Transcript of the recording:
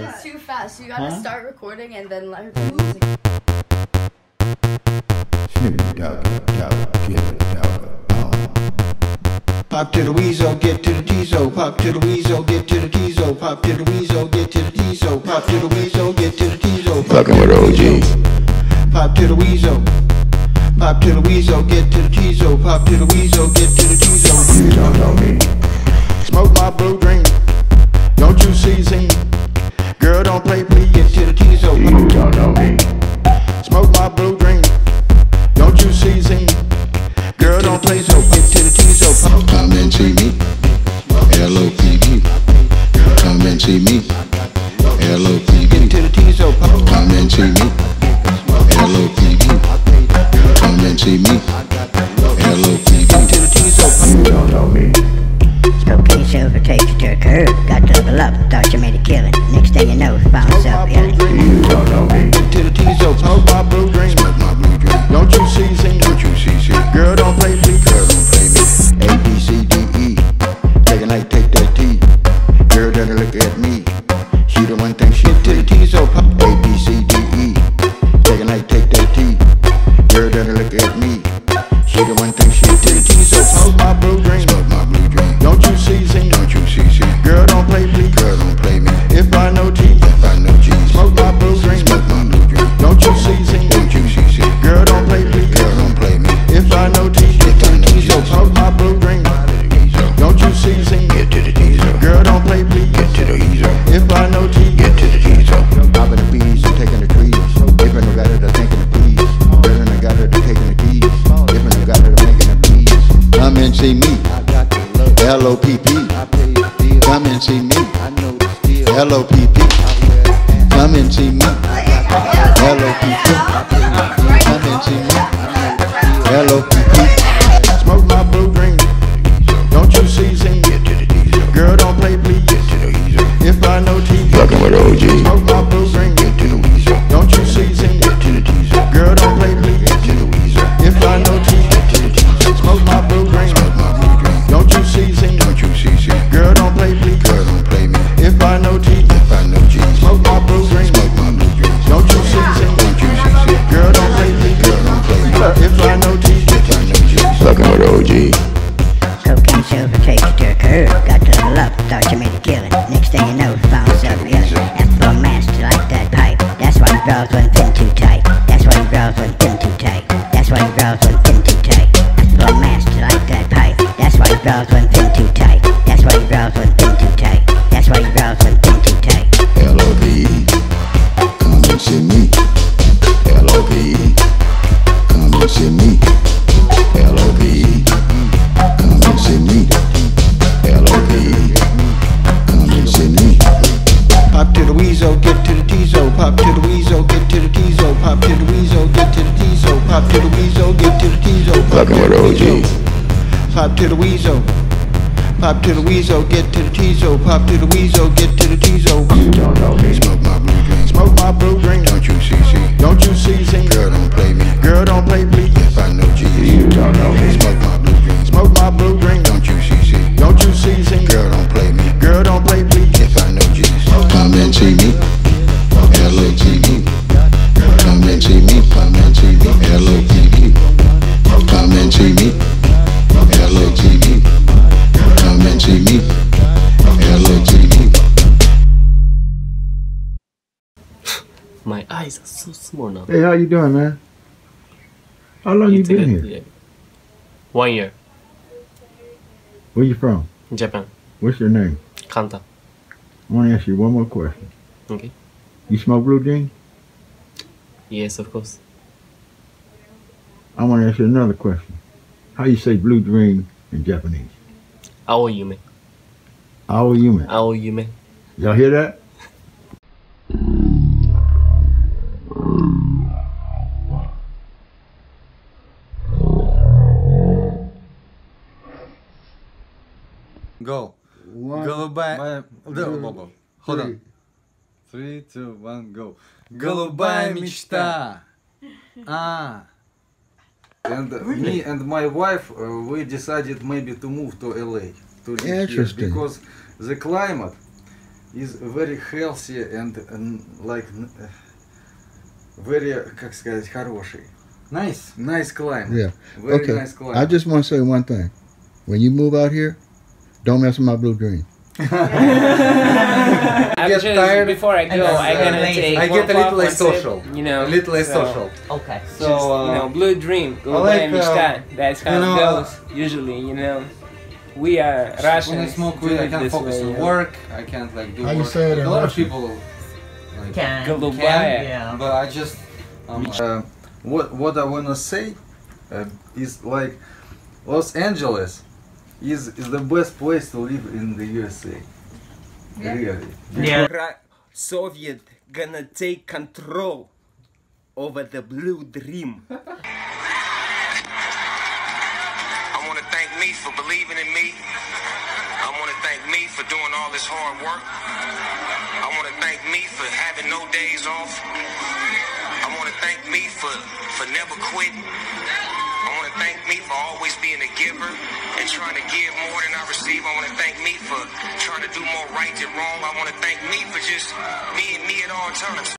happens too fast. You gotta start recording and then let her do music. Pop to the weasel, get to the diesel. Pop to the weasel, get to the diesel. Pop to the weasel, get to the diesel. Pop to the weasel, get to the diesel. Fucking with OG. Pop to the weasel. Pop to the weasel, get to the diesel. Pop to the weasel, get to the diesel. You don't know me. Smoke my blue dream. Don't you see Z? Girl, don't play, please get to the diesel. You don't know me. Smoke my blue dream. Don't you see Z? Girl, don't play, so get to the diesel. Come and see me. LOPD. Come and see me. LOPD. Get to the diesel. Come and see me. LOPD. Come and see me. LOPD. Get to the diesel. You don't know me. Overtakes you to a curb, got to level up, thought you made a killing. Next thing you know, found yourself yelling. You don't know me. To the T-Zo, smoke my blue dream. Don't you see, sing, don't you see, sing. Girl, don't play me, girl, don't play me. A, B, C, D, E. Take a night, take that T. Girl doesn't look at me. She the one thing she to the T-Zo. A, B, C, D, E. Take a night, take that T. Girl doesn't look at me. She the one thing she to the T-Zo. Smoke my blue dream. Don't you see, sing, don't you see, sing. Girl, don't play, please. Girl, don't play me. If I know G, if I know G. Smoke my blue dream, smoke my blue dream. Don't you see, sing, don't you see, sing. Girl, don't play, please. Girl, don't play me. If I know G, if I know G. Smoke my blue dream. Don't you see, sing, get to the diesel. Girl, don't play, please. Get to the diesel. If I know G, get to the diesel. Popping the bees and taking the trees. If I know got it, I'm taking the bees. If I know got it, I'm taking the keys. If I know got it, I'm taking the bees. Come and see me. L-O-P-P, come and see me. L-O-P-P, come and see me. L-O-P-P, come and see me. L-O-P-P, smoke my blue dream. Don't you see, sing. Girl, don't play, please. If I know T, fucking with OG. Smoke my blue dream. Don't you see, sing. Girl, don't play, please. If I know T, smoke my blue dream. Don't you see, sing, don't you see, sing. Girl, don't play, please. Girl, don't play me. If I know G, if I know G. Smoke my blue dream, smoke my blue dream. Don't you see, sing, don't you see, sing. Girl, don't play, please. Girl, don't play me. If I know G, if I know G. Fucking with OG. Cocaine silver takes you to a curve. Got to level up, thought you made a killing. Next thing you know, found yourself yelling. That's for mass to like that pipe. That's why you girls wouldn't pin too tight. That's why you girls wouldn't pin too tight. That's why you girls wouldn't pin too tight. That's for mass to like that pipe. That's why you girls went pin too tight. That's why you girls went pin too tight. That's why you girls went pin too tight. L.O.P.E. Come and see me. L.O.P.E. Come and see me. L.O.P.E. Come and see me. L.O.P.E. Come and see me. Pop to the weasel, get to the diesel. Pop to the weasel, get to the diesel. Pop to the weasel, get to the diesel. Pop to the weasel, get to the diesel. Fucking with OG. Pop to the weasel. Pop to the weasel, get to the T-Zo. Pop to the weasel, get to the T-Zo. You don't know me. Smoke my blue dream. Smoke my blue dream. Don't you see, see. Don't you see, see. Girl, don't play me. Girl, don't play, please. If I know G. You don't know me. Smoke my blue dream. Smoke my blue dream. Don't you see, see. Don't you see, see. Girl, don't play me. Girl, don't play, please. If I know G. Come and see me. L-O-T-E. Come and see me. Come and see me. L-O-T-E. Come and see me. L-O-T-E, come and see me. L-O-T-E. My eyes are so small now. Hey, how you doing, man? How long you been here? Yeah. 1 year. Where you from? Japan. What's your name? Kanta. I want to ask you one more question. Okay. You smoke blue dream? Yes, of course. I want to ask you another question. How you say blue dream in Japanese? Aoyume. Aoyume. Aoyume. Y'all hear that? Go. One, голубая... Two, hold on. 3, 2, 1, go. Голубая мечта. А. And really? Me and my wife, we decided maybe to move to LA, to live here, because the climate is very healthy and like very, как сказать, хороший. Nice. Nice climate. Yeah. Very okay. Nice climate. I just want to say one thing. When you move out here, don't mess with my Blue Dream. I'm just tired. Before I go, I'm gonna take. I get a little less social. You know, a little less social. Okay. So just, you know, Blue Dream. Go like, that's how it goes. Usually, you know, we are Russians. When I smoke weed, I can't focus on work. I can't like do work. Like, a lot of people like, can yeah. But I just what I wanna say is like Los Angeles is the best place to live in the USA. Yeah. Really. Yeah. Soviet gonna take control over the Blue Dream. I wanna thank me for believing in me. I wanna thank me for doing all this hard work. I wanna thank me for having no days off. I wanna thank me for never quitting. I wanna thank me for always being a giver and trying to give more than I receive. I wanna thank me for trying to do more right than wrong. I wanna thank me for just being me at all times.